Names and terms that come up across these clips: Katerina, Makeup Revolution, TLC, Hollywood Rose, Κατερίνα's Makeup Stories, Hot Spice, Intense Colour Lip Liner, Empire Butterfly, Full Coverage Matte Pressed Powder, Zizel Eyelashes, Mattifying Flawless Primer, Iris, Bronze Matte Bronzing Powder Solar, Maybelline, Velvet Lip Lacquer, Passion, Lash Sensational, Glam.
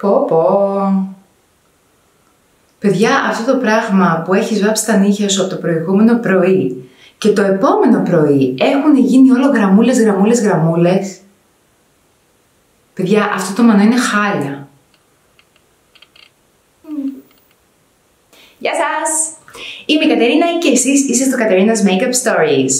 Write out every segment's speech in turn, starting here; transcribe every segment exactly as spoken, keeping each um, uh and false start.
Πω πω. Παιδιά, αυτό το πράγμα που έχεις βάψει τα νύχια σου από το προηγούμενο πρωί και το επόμενο πρωί έχουν γίνει όλο γραμμούλες, γραμμούλες, γραμμούλες. Παιδιά, αυτό το μανό είναι χάλια. Mm. Γεια σας! Είμαι η Κατερίνα και εσείς είστε στο Κατερίνα's Makeup Stories.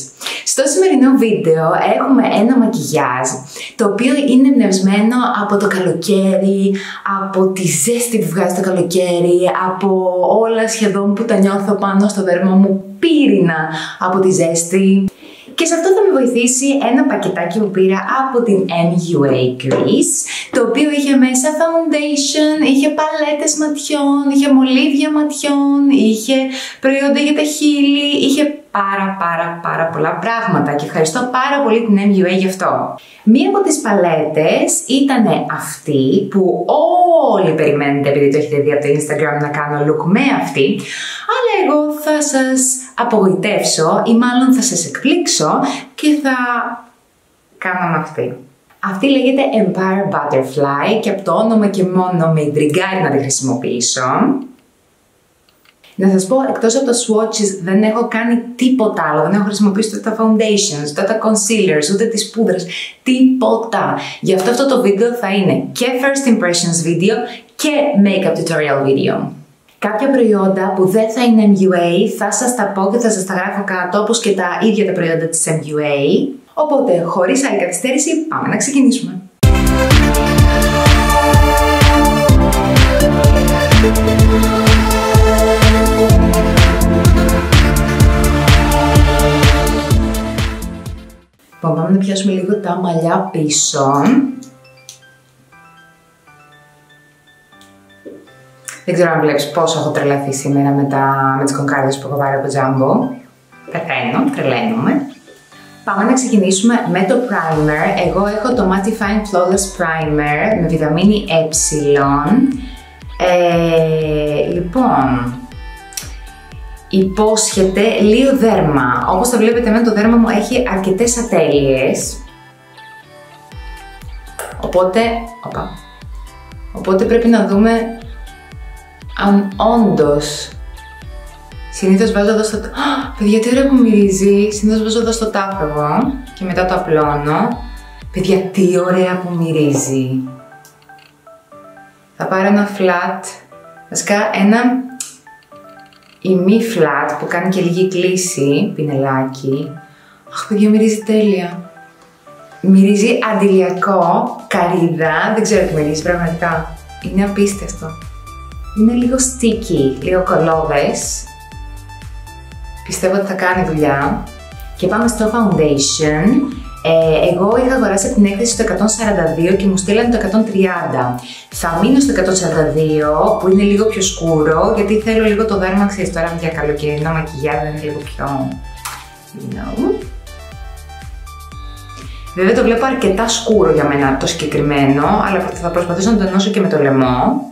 Στο σημερινό βίντεο έχουμε ένα μακιγιάζ το οποίο είναι εμπνευσμένο από το καλοκαίρι, από τη ζέστη που βγάζει το καλοκαίρι, από όλα σχεδόν που τα νιώθω πάνω στο δέρμα μου πύρινα από τη ζέστη. Και σε αυτό θα με βοηθήσει ένα πακετάκι που πήρα από την εμ γιου έι Greece, το οποίο είχε μέσα foundation, είχε παλέτες ματιών, είχε μολύβια ματιών, είχε προϊόντα για τα χείλη, είχε πάρα πάρα πάρα πολλά πράγματα και ευχαριστώ πάρα πολύ την εμ γιου έι γι' αυτό. Μία από τις παλέτες ήταν αυτή που όλοι περιμένετε επειδή το έχετε δει από το Instagram να κάνω look με αυτή, αλλά εγώ θα σας απογοητεύσω ή μάλλον θα σας εκπλήξω και θα κάνω αυτή. Αυτή λέγεται Empire Butterfly και από το όνομα και μόνο με ιντριγκάρει να τη χρησιμοποιήσω. Να σας πω, εκτός από τα swatches δεν έχω κάνει τίποτα άλλο, δεν έχω χρησιμοποιήσει ούτε τα foundations, ούτε τα concealers, ούτε τις πούδρες, τίποτα. Γι' αυτό αυτό το βίντεο θα είναι και first impressions video και makeup tutorial video. Κάποια προϊόντα που δεν θα είναι εμ γιου έι θα σας τα πω και θα σας τα γράφω κάτω, όπως και τα ίδια τα προϊόντα της εμ γιου έι. Οπότε, χωρίς άλλη καθυστέρηση, πάμε να ξεκινήσουμε. Λοιπόν, πάμε να πιάσουμε λίγο τα μαλλιά πίσω. Δεν ξέρω αν βλέπεις πόσο έχω τρελαθεί σήμερα με, τα... με τις κονκάρδες που έχω πάρει από Jumbo. Πεθαίνω, τρελαίνομαι. Πάμε να ξεκινήσουμε με το primer. Εγώ έχω το Mattifying Flawless Primer με βιταμίνη ε. ε. Λοιπόν, υπόσχεται λίγο δέρμα. Όπως το βλέπετε, εμένα το δέρμα μου έχει αρκετές ατέλειες. Οπότε, οπα, οπότε πρέπει να δούμε αν όντως. Συνήθως βάζω εδώ στο τάφο. Παιδιά, τι ωραία που μυρίζει! Συνήθως βάζω εδώ στο τάφο εγώ και μετά το απλώνω. Παιδιά, τι ωραία που μυρίζει! Θα πάρω ένα flat, βασικά ένα ημί flat που κάνει και λίγη κλίση, πινελάκι. Αχ, παιδιά, μυρίζει τέλεια! Μυρίζει αντιλιακό, καρύδα, δεν ξέρω τι μυρίζει πραγματικά. Είναι απίστευτο. Είναι λίγο sticky, λίγο κολόβες. Πιστεύω ότι θα κάνει δουλειά. Και πάμε στο foundation. Ε, εγώ είχα αγοράσει από την έκθεση το εκατόν σαράντα δύο και μου στείλανε το εκατόν τριάντα. Θα μείνω στο εκατόν σαράντα δύο που είναι λίγο πιο σκούρο, γιατί θέλω λίγο το δέρμα, ξέρεις τώρα για καλοκαιρινό μακιγιάζ, είναι λίγο πιο... You know. Βέβαια το βλέπω αρκετά σκούρο για μένα το συγκεκριμένο, αλλά θα προσπαθήσω να το ενώσω και με το λαιμό.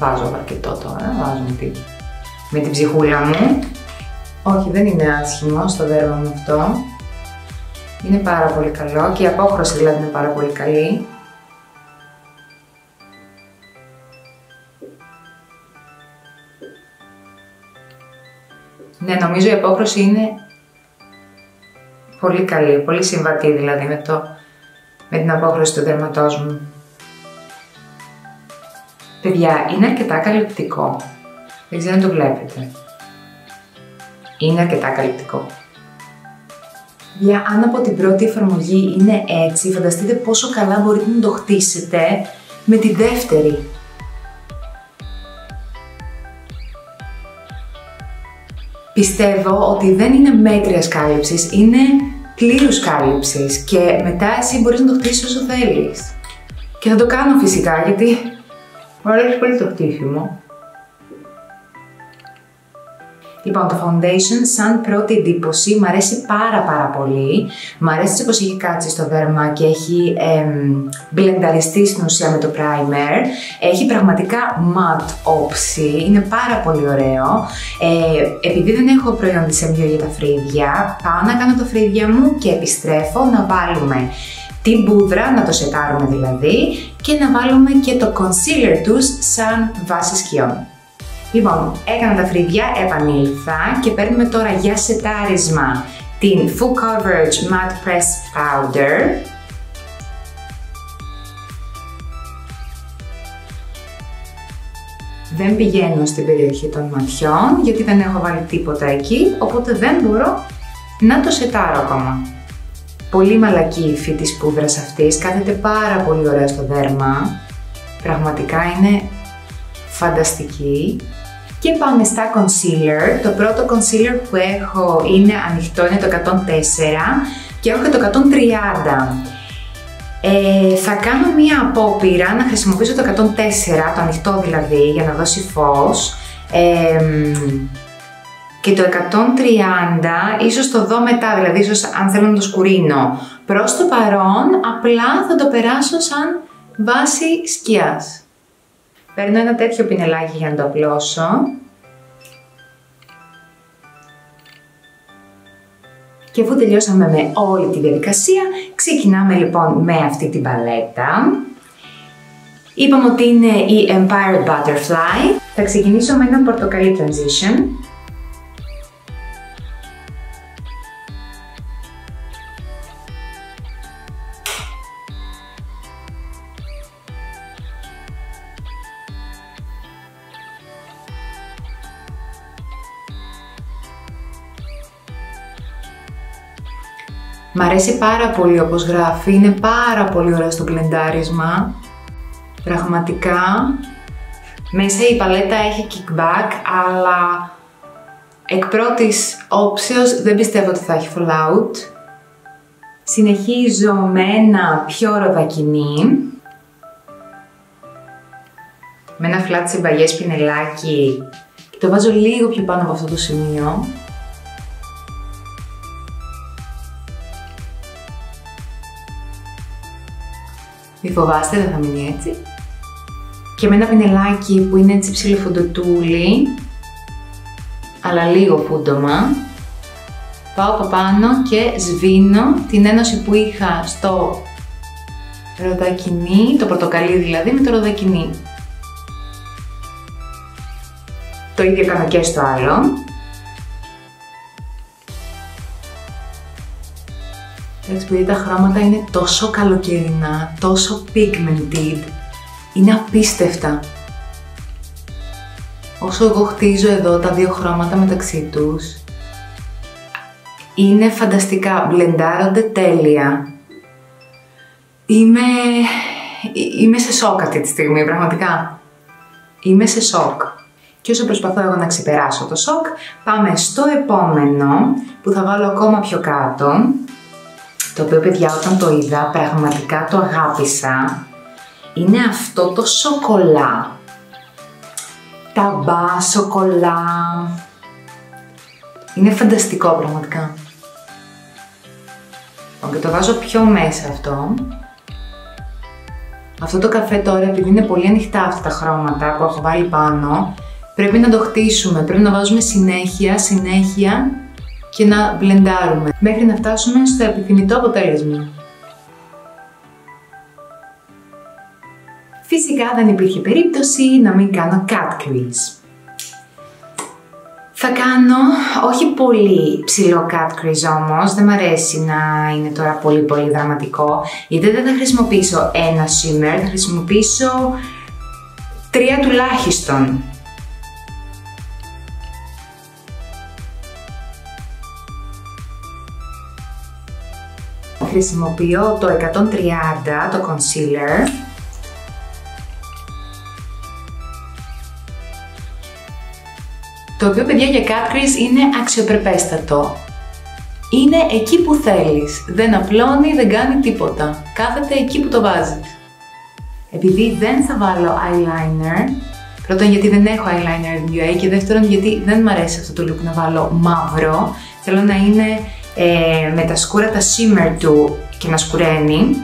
Βάζω αρκετό τώρα, βάζω με την, με την ψυχούλα μου. Όχι, δεν είναι άσχημο στο δέρμα μου αυτό. Είναι πάρα πολύ καλό και η απόχρωση δηλαδή είναι πάρα πολύ καλή. Ναι, νομίζω η απόχρωση είναι πολύ καλή, πολύ συμβατή δηλαδή με, το, με την απόχρωση του δέρματός μου. Παιδιά, είναι αρκετά καλυπτικό. Δεν ξέρω αν το βλέπετε. Είναι αρκετά καλυπτικό. Παιδιά, αν από την πρώτη εφαρμογή είναι έτσι, φανταστείτε πόσο καλά μπορείτε να το χτίσετε με τη δεύτερη. Πιστεύω ότι δεν είναι μέτριας κάλυψης, είναι πλήρους κάλυψης και μετά εσύ μπορείς να το χτίσεις όσο θέλεις. Και θα το κάνω φυσικά, γιατί μου αρέσει πολύ το χτίσιμο. Λοιπόν, το foundation σαν πρώτη εντύπωση μ' αρέσει πάρα πάρα πολύ. Μ' αρέσει πως έχει κάτσει στο δέρμα και έχει εμ, μπλενταριστεί στην ουσία με το primer. Έχει πραγματικά matte όψη, είναι πάρα πολύ ωραίο. Ε, επειδή δεν έχω προϊόν της εμ γιου για τα φρύδια, πάω να κάνω τα φρύδια μου και επιστρέφω να βάλουμε την πούδρα, να το σετάρουμε δηλαδή, και να βάλουμε και το concealer τους σαν βάση σκιών. Λοιπόν, έκανα τα φρύδια, επανήλθα και παίρνουμε τώρα για σετάρισμα την Full Coverage Matte Pressed Powder. Δεν πηγαίνω στην περιοχή των ματιών, γιατί δεν έχω βάλει τίποτα εκεί, οπότε δεν μπορώ να το σετάρω ακόμα. Πολύ μαλακή η υφή της πούδρας αυτής, κάθεται πάρα πολύ ωραία στο δέρμα. Πραγματικά είναι φανταστική. Και πάμε στα concealer. Το πρώτο concealer που έχω είναι ανοιχτό, είναι το εκατόν τέσσερα και έχω και το εκατόν τριάντα. Ε, θα κάνω μία απόπειρα να χρησιμοποιήσω το εκατόν τέσσερα, το ανοιχτό δηλαδή, για να δώσει φως, ε, και το εκατόν τριάντα ίσως το δω μετά, δηλαδή ίσως αν θέλω να το σκουρίνω. Προς το παρόν απλά θα το περάσω σαν βάση σκιάς. Παίρνω ένα τέτοιο πινελάκι για να το απλώσω και αφού τελειώσαμε με όλη τη διαδικασία, ξεκινάμε λοιπόν με αυτή την παλέτα. Είπαμε ότι είναι η Empire Butterfly. Θα ξεκινήσω με ένα πορτοκαλί transition. Μ' αρέσει πάρα πολύ όπως γράφει, είναι πάρα πολύ ωραίο στο μπλεντάρισμα. Πραγματικά. Μέσα η παλέτα έχει kickback, αλλά εκ πρώτης όψεως δεν πιστεύω ότι θα έχει fallout. Συνεχίζω με ένα πιο ροδακινή. Με ένα flat συμπαγές πινελάκι και το βάζω λίγο πιο πάνω από αυτό το σημείο. Μη φοβάστε, δεν θα μείνει έτσι. Και με ένα πινελάκι που είναι έτσι ψηλό φουντοτούλι, αλλά λίγο φούντομα, πάω από πάνω και σβήνω την ένωση που είχα στο ροδακινί, το πορτοκαλί δηλαδή, με το ροδακινί. Το ίδιο έκανα και στο άλλο. Επειδή τα χρώματα είναι τόσο καλοκαιρινά, τόσο pigmented, είναι απίστευτα. Όσο εγώ χτίζω εδώ τα δύο χρώματα μεταξύ τους, είναι φανταστικά, μπλεντάρονται τέλεια. Είμαι... είμαι σε σοκ αυτή τη στιγμή, πραγματικά. Είμαι σε σοκ. Και όσο προσπαθώ εγώ να ξεπεράσω το σοκ, πάμε στο επόμενο, που θα βάλω ακόμα πιο κάτω. Το οποίο, παιδιά, όταν το είδα, πραγματικά το αγάπησα. Είναι αυτό το σοκολά. Ταμπά σοκολά. Είναι φανταστικό πραγματικά. Και το βάζω πιο μέσα αυτό. Αυτό το καφέ τώρα, επειδή είναι πολύ ανοιχτά αυτά τα χρώματα που έχω βάλει πάνω, πρέπει να το χτίσουμε, πρέπει να βάζουμε συνέχεια, συνέχεια και να μπλεντάρουμε, μέχρι να φτάσουμε στο επιθυμητό αποτέλεσμα. Φυσικά δεν υπήρχε περίπτωση να μην κάνω cut crease. Θα κάνω όχι πολύ ψηλό cut crease όμως, δεν μ' αρέσει να είναι τώρα πολύ πολύ δραματικό, γιατί δεν θα χρησιμοποιήσω ένα shimmer, θα χρησιμοποιήσω τρία τουλάχιστον. Χρησιμοποιώ το εκατόν τριάντα, το concealer. Το οποίο, παιδιά, για cut crease είναι αξιοπρεπέστατο. Είναι εκεί που θέλεις. Δεν απλώνει, δεν κάνει τίποτα. Κάθεται εκεί που το βάζεις. Επειδή δεν θα βάλω eyeliner, πρώτον γιατί δεν έχω eyeliner εμ γιου έι και δεύτερον γιατί δεν μ' αρέσει αυτό το look να βάλω μαύρο. Θέλω να είναι Ε, με τα σκούρα τα shimmer του και να σκουραίνει.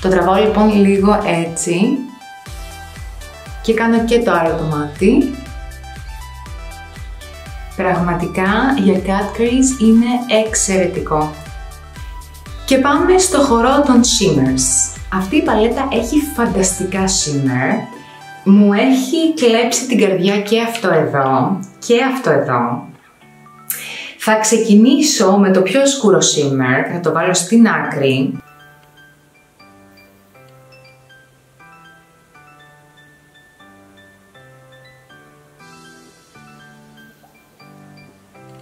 Το τραβάω λοιπόν λίγο έτσι και κάνω και το άλλο το μάτι. Πραγματικά για cut crease είναι εξαιρετικό. Και πάμε στο χορό των shimmers. Αυτή η παλέτα έχει φανταστικά shimmer. Μου έχει κλέψει την καρδιά και αυτό εδώ και αυτό εδώ. Θα ξεκινήσω με το πιο σκούρο shimmer, θα το βάλω στην άκρη.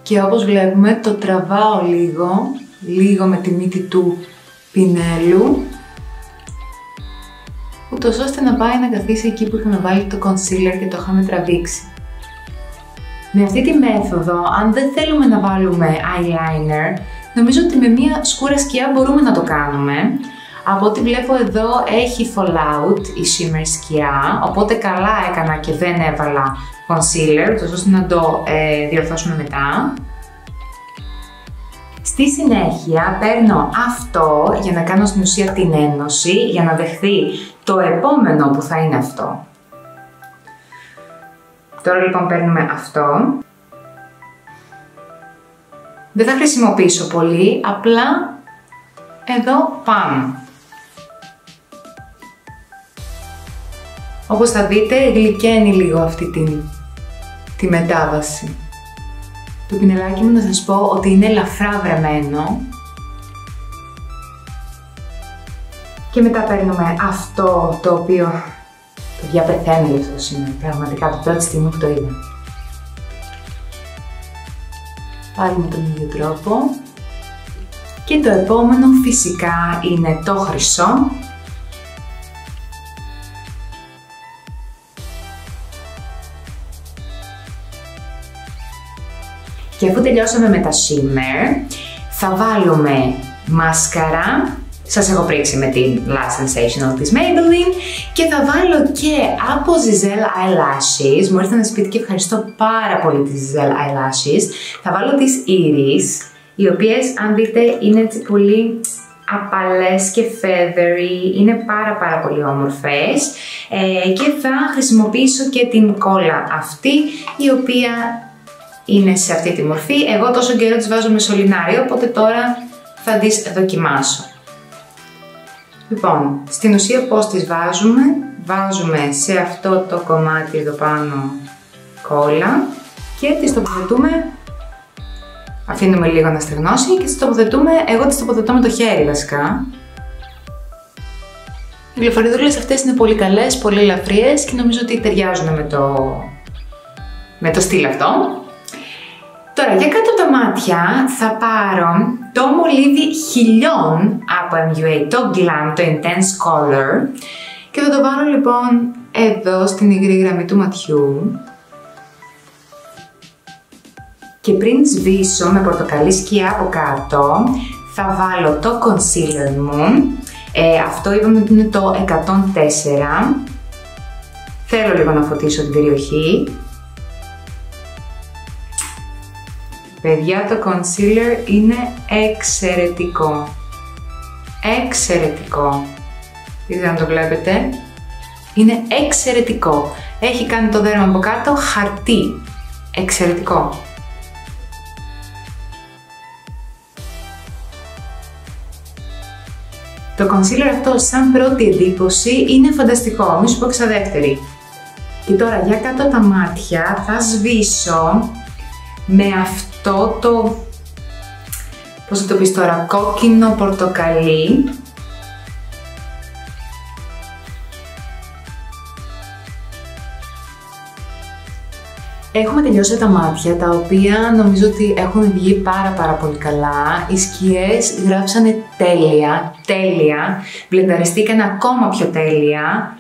Και όπως βλέπουμε το τραβάω λίγο, λίγο με τη μύτη του πινέλου, ούτως ώστε να πάει να καθίσει εκεί που είχαμε βάλει το concealer και το είχαμε τραβήξει. Με αυτή τη μέθοδο, αν δεν θέλουμε να βάλουμε eyeliner, νομίζω ότι με μία σκούρα σκιά μπορούμε να το κάνουμε. Από ό,τι βλέπω εδώ έχει fallout η shimmer σκιά, οπότε καλά έκανα και δεν έβαλα concealer, τόσο ώστε να το ε, διορθώσουμε μετά. Στη συνέχεια παίρνω αυτό για να κάνω στην ουσία την ένωση, για να δεχθεί το επόμενο που θα είναι αυτό. Τώρα λοιπόν παίρνουμε αυτό. Δεν θα χρησιμοποιήσω πολύ, απλά εδώ πάνω. Όπως θα δείτε γλυκαίνει λίγο αυτή τη, τη μετάβαση. Το πινελάκι μου να σας πω ότι είναι ελαφρά βρεμένο. Και μετά παίρνουμε αυτό το οποίο το διαπεθαίνει αυτό σήμερα, πραγματικά την πρώτη στιγμή που το είδα. Πάλι με τον ίδιο τρόπο. Και το επόμενο φυσικά είναι το χρυσό. Και αφού τελειώσαμε με τα shimmer, θα βάλουμε μάσκαρα. Σας έχω πρίξει με την Lash Sensational της Maybelline και θα βάλω και από Zizel Eyelashes. Μου ήρθατε να σας πείτε και ευχαριστώ πάρα πολύ τις Zizel Eyelashes. Θα βάλω τις Iris, οι οποίες αν δείτε είναι έτσι πολύ απαλές και feathery, είναι πάρα πάρα πολύ όμορφες. Ε, και θα χρησιμοποιήσω και την κόλλα αυτή, η οποία είναι σε αυτή τη μορφή. Εγώ τόσο καιρό τις βάζω με σωληνάριο, οπότε τώρα θα τις δοκιμάσω. Λοιπόν, στην ουσία πώς τις βάζουμε. Βάζουμε σε αυτό το κομμάτι εδώ πάνω κόλλα και τις τοποθετούμε. Αφήνουμε λίγο να στεγνώσει και τις τοποθετούμε. Εγώ τις τοποθετώ με το χέρι βασικά. Οι γλυφαριδούλες αυτές είναι πολύ καλές, πολύ ελαφριές και νομίζω ότι ταιριάζουν με το, με το στυλ αυτό. Τώρα για κάτω τα μάτια θα πάρω το μολύβι χιλιών από εμ γιου έι, το Glam, το Intense Color, και θα το πάρω λοιπόν εδώ στην υγρή γραμμή του ματιού και πριν σβήσω με πορτοκαλί σκιά από κάτω θα βάλω το concealer μου, ε, αυτό είπαμε ότι είναι το εκατόν τέσσερα. Θέλω λίγο να φωτίσω την περιοχή. Παιδιά, το concealer είναι εξαιρετικό, εξαιρετικό, είδατε να το βλέπετε, είναι εξαιρετικό, έχει κάνει το δέρμα από κάτω χαρτί, εξαιρετικό. Το concealer αυτό σαν πρώτη εντύπωση είναι φανταστικό, μη σου πω ξαδεύτερη. Και τώρα για κάτω τα μάτια θα σβήσω με αυτό το, πώς θα το πεις τώρα, κόκκινο πορτοκαλί. Έχουμε τελειώσει τα μάτια, τα οποία νομίζω ότι έχουν βγει πάρα πάρα πολύ καλά. Οι σκιές γράψανε τέλεια, τέλεια, μπλενταριστήκαν ακόμα πιο τέλεια.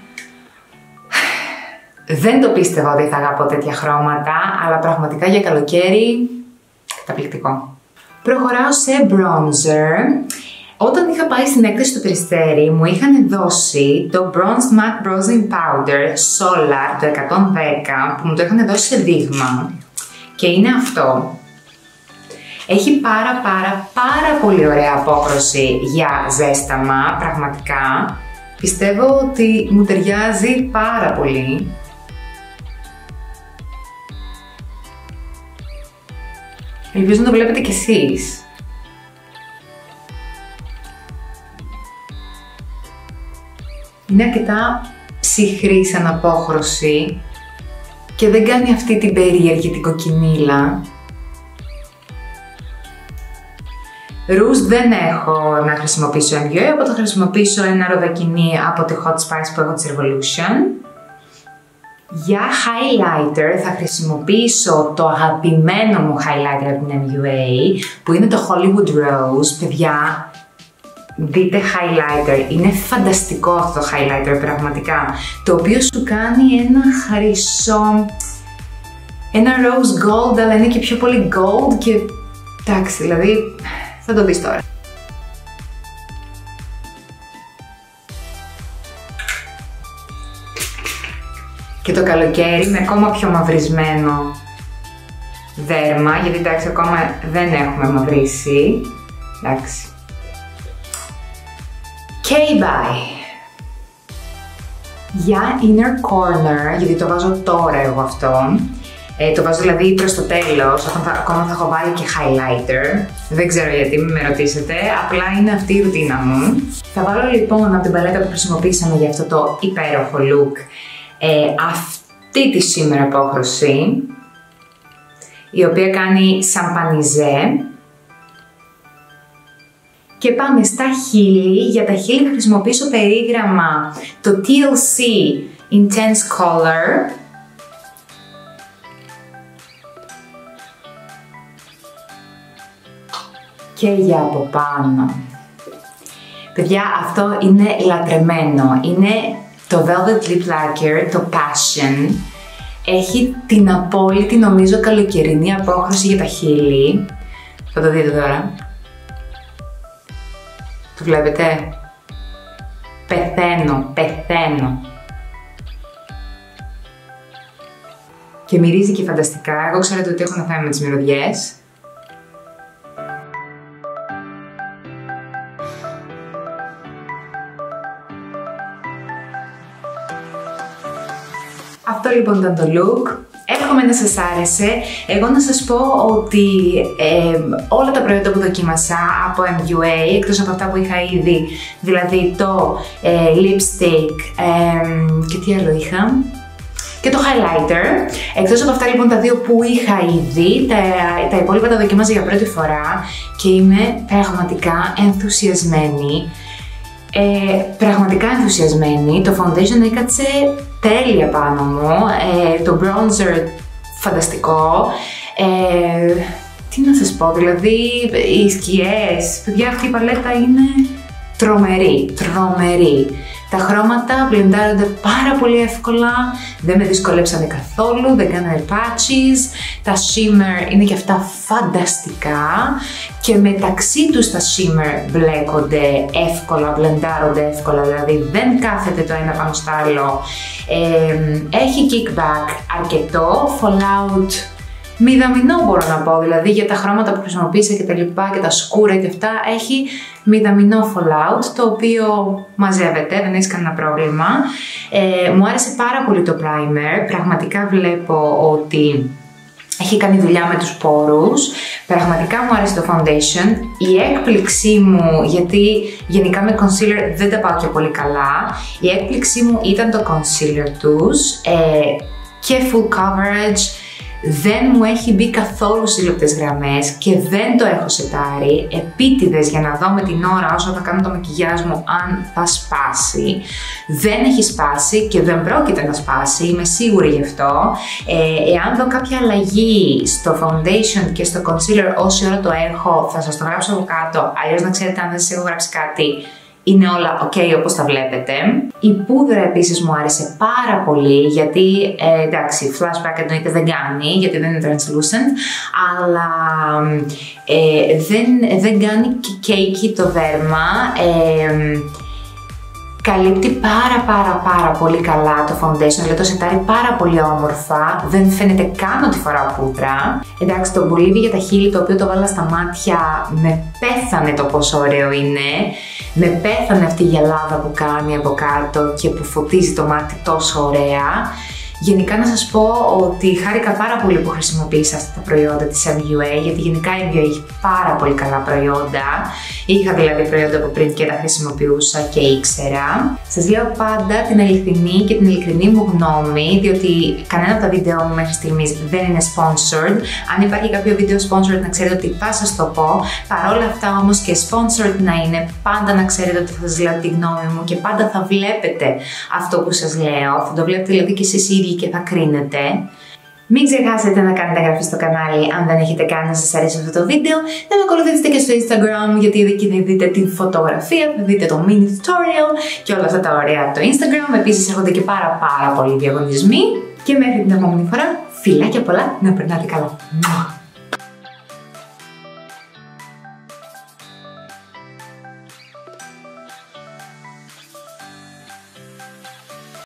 Δεν το πίστευα ότι θα αγαπώ τέτοια χρώματα, αλλά πραγματικά για καλοκαίρι, καταπληκτικό. Προχωράω σε bronzer. Όταν είχα πάει στην έκθεση του Περιστέρι, μου είχαν δώσει το Bronze Matte Bronzing Powder Solar, το εκατόν δέκα, που μου το είχαν δώσει σε δείγμα. Και είναι αυτό. Έχει πάρα πάρα πάρα πολύ ωραία απόχρωση για ζέσταμα, πραγματικά. Πιστεύω ότι μου ταιριάζει πάρα πολύ. Ελπίζω να το βλέπετε κι εσείς. Είναι αρκετά ψυχρή σαν απόχρωση και δεν κάνει αυτή την περίεργη την κοκκινίλα. Ρουζ δεν έχω να χρησιμοποιήσω εμ γιου έι, οπότε θα χρησιμοποιήσω ένα ροδακινί από τη Hot Spice που έχω της Revolution. Για highlighter θα χρησιμοποιήσω το αγαπημένο μου highlighter από την εμ γιου έι, που είναι το Hollywood Rose. Παιδιά, δείτε highlighter, είναι φανταστικό αυτό το highlighter πραγματικά, το οποίο σου κάνει ένα χρυσό, ένα rose gold, αλλά είναι και πιο πολύ gold και εντάξει, δηλαδή θα το δεις τώρα. Και το καλοκαίρι είναι ακόμα πιο μαυρισμένο δέρμα, γιατί εντάξει ακόμα δεν έχουμε μαυρίσει, εντάξει. K-Bye. Για inner corner, γιατί το βάζω τώρα εγώ αυτό, ε, το βάζω δηλαδή προς το τέλος, όταν θα, ακόμα θα έχω βάλει και highlighter, δεν ξέρω γιατί, μην με ρωτήσετε, απλά είναι αυτή η ρουτίνα μου. Θα βάλω λοιπόν από την παλέτα που χρησιμοποίησαμε για αυτό το υπέροχο look, Ε, αυτή τη σήμερα απόχρωση, η οποία κάνει σαμπανιζέ, και πάμε στα χείλη. Για τα χείλη θα χρησιμοποιήσω περίγραμμα το τι ελ σι Intense Color, και για από πάνω, παιδιά, αυτό είναι λατρεμένο, είναι το Velvet Lip Lacquer, το Passion. Έχει την απόλυτη, νομίζω, καλοκαιρινή απόχρωση για τα χείλη. Θα το δείτε τώρα. Το βλέπετε? Πεθαίνω, πεθαίνω. Και μυρίζει και φανταστικά. Εγώ ξέρετε ότι έχω να φάμε με τις μυρωδιές. Αυτό λοιπόν ήταν το look. Εύχομαι να σας άρεσε. Εγώ να σας πω ότι ε, όλα τα προϊόντα που δοκίμασα από εμ γιου έι, εκτός από αυτά που είχα ήδη, δηλαδή το ε, lipstick ε, και τι άλλο είχα, και το highlighter. Εκτός από αυτά λοιπόν τα δύο που είχα ήδη, τα, τα υπόλοιπα τα δοκίμαζα για πρώτη φορά και είμαι πραγματικά ενθουσιασμένη. Ε, πραγματικά ενθουσιασμένη, το foundation έκατσε τέλεια πάνω μου, ε, το bronzer φανταστικό, ε, τι να σας πω, δηλαδή οι σκιές, παιδιά, αυτή η παλέτα είναι τρομερή, τρομερή. Τα χρώματα μπλεντάρονται πάρα πολύ εύκολα, δεν με δυσκολέψανε καθόλου, δεν κάνανε patches. Τα shimmer είναι και αυτά φανταστικά και μεταξύ τους τα shimmer μπλέκονται εύκολα, μπλεντάρονται εύκολα, δηλαδή δεν κάθεται το ένα πάνω στο άλλο. Ε, έχει kickback αρκετό, fallout μηδαμινό μπορώ να πω, δηλαδή για τα χρώματα που χρησιμοποίησα και τα λοιπά και τα σκούρα και αυτά, έχει μηδαμινό fallout, το οποίο μαζεύεται, δεν έχει κανένα πρόβλημα. Ε, μου άρεσε πάρα πολύ το primer, πραγματικά βλέπω ότι έχει κάνει δουλειά με τους πόρους, πραγματικά μου άρεσε το foundation. Η έκπληξή μου, γιατί γενικά με concealer δεν τα πάω και πολύ καλά, η έκπληξή μου ήταν το concealer τους, ε, και full coverage. Δεν μου έχει μπει καθόλου σύλληπτες γραμμές και δεν το έχω σετάρει επίτηδες για να δω με την ώρα όσο θα κάνω το μακιγιάζ μου αν θα σπάσει. Δεν έχει σπάσει και δεν πρόκειται να σπάσει, είμαι σίγουρη γι' αυτό. Ε, εάν δω κάποια αλλαγή στο foundation και στο concealer όση ώρα το έχω, θα σας το γράψω από κάτω, αλλιώς να ξέρετε αν δεν σας έχω γράψει κάτι. Είναι όλα ok όπως τα βλέπετε. Η πούδρα επίσης μου άρεσε πάρα πολύ, γιατί ε, εντάξει, flashback εννοείται δεν κάνει, γιατί δεν είναι translucent, αλλά ε, δεν, δεν κάνει και cakey το δέρμα. Ε, Καλύπτει πάρα πάρα πάρα πολύ καλά το foundation, δηλαδή το σετάρει πάρα πολύ όμορφα, δεν φαίνεται καν ότι φοράω πούδρα. Εντάξει, το μπολίδι για τα χείλη, το οποίο το βάλα στα μάτια, με πέθανε το πόσο ωραίο είναι. Με πέθανε αυτή η γυαλάδα που κάνει από κάτω και που φωτίζει το μάτι τόσο ωραία. Γενικά να σας πω ότι χάρηκα πάρα πολύ που χρησιμοποίησα αυτά τα προϊόντα της εμ γιου έι, γιατί γενικά η εμ γιου έι έχει πάρα πολύ καλά προϊόντα. Είχα δηλαδή προϊόντα από πριν και τα χρησιμοποιούσα και ήξερα. Σας λέω πάντα την αληθινή και την ειλικρινή μου γνώμη, διότι κανένα από τα βίντεο μου μέχρι στιγμής δεν είναι sponsored. Αν υπάρχει κάποιο βίντεο sponsored, να ξέρετε ότι θα σας το πω. Παρόλα αυτά όμως και sponsored να είναι, πάντα να ξέρετε ότι θα σας λέω τη γνώμη μου και πάντα θα βλέπετε αυτό που σας λέω. Θα το βλέπετε δηλαδή και εσείς ίδιοι και θα κρίνετε. Μην ξεχάσετε να κάνετε εγγραφή στο κανάλι αν δεν έχετε κάνει, να σας αρέσει αυτό το βίντεο. Να με ακολουθήσετε και στο Instagram, γιατί εκεί θα δείτε την φωτογραφία, θα δείτε το mini tutorial και όλα αυτά τα ωραία από το Instagram. Επίσης έρχονται και πάρα πάρα πολλοί διαγωνισμοί. Και μέχρι την επόμενη φορά, φιλάκια πολλά, να περνάτε καλά.